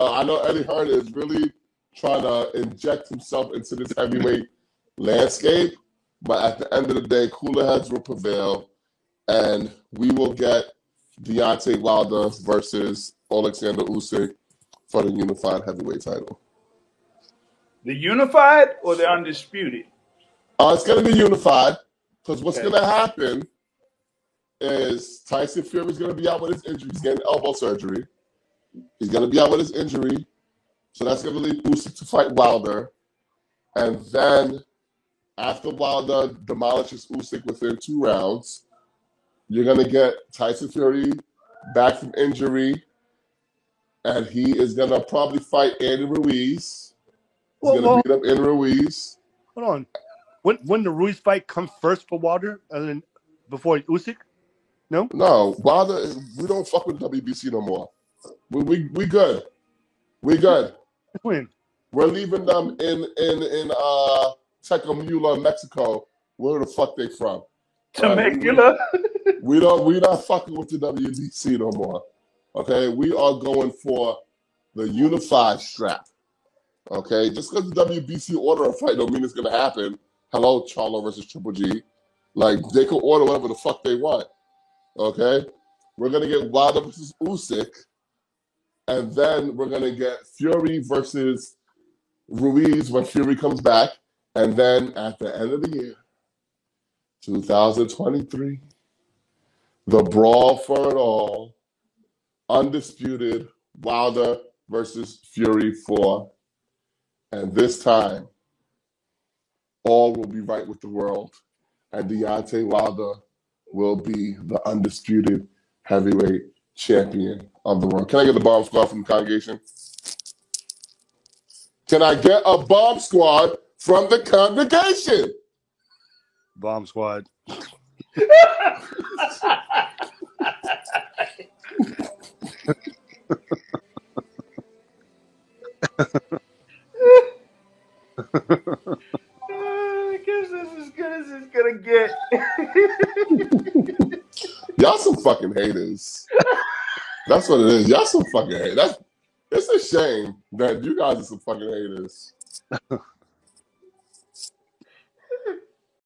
I know Eddie Hearn is really trying to inject himself into this heavyweight landscape, but at the end of the day, cooler heads will prevail, and we will get Deontay Wilder versus Alexander Usyk for the unified heavyweight title. The unified or the undisputed? It's going to be unified, because what's going to happen is Tyson Fury is going to be out with his injury. He's getting elbow surgery. He's going to be out with his injury. So that's going to leave Usyk to fight Wilder. And then after Wilder demolishes Usyk within 2 rounds, you're going to get Tyson Fury back from injury. And he is going to probably fight Andy Ruiz. He's going to beat up Andy Ruiz. Hold on. Wouldn't the Ruiz fight come first for Wilder and then before Usyk? No? No. Wilder, we don't fuck with WBC no more. We good. We good. When? We're leaving them in Tecumula, Mexico, where the fuck they from. Tecumula? We're not fucking with the WBC no more. Okay? We are going for the unified strap. Okay? Just because the WBC order a fight don't mean it's going to happen. Hello, Charlo versus Triple G. Like, they can order whatever the fuck they want. Okay? We're going to get Wilder versus Usyk. And then we're going to get Fury versus Ruiz when Fury comes back. And then at the end of the year, 2023, the brawl for it all, undisputed Wilder versus Fury 4. And this time, all will be right with the world. And Deontay Wilder will be the undisputed heavyweight champion of the world. Can I get the bomb squad from the congregation? Can I get a bomb squad from the congregation? Bomb squad. I guess that's as good as it's gonna get. Y'all some fucking haters. That's what it is. Y'all some fucking haters. It's a shame that you guys are some fucking haters.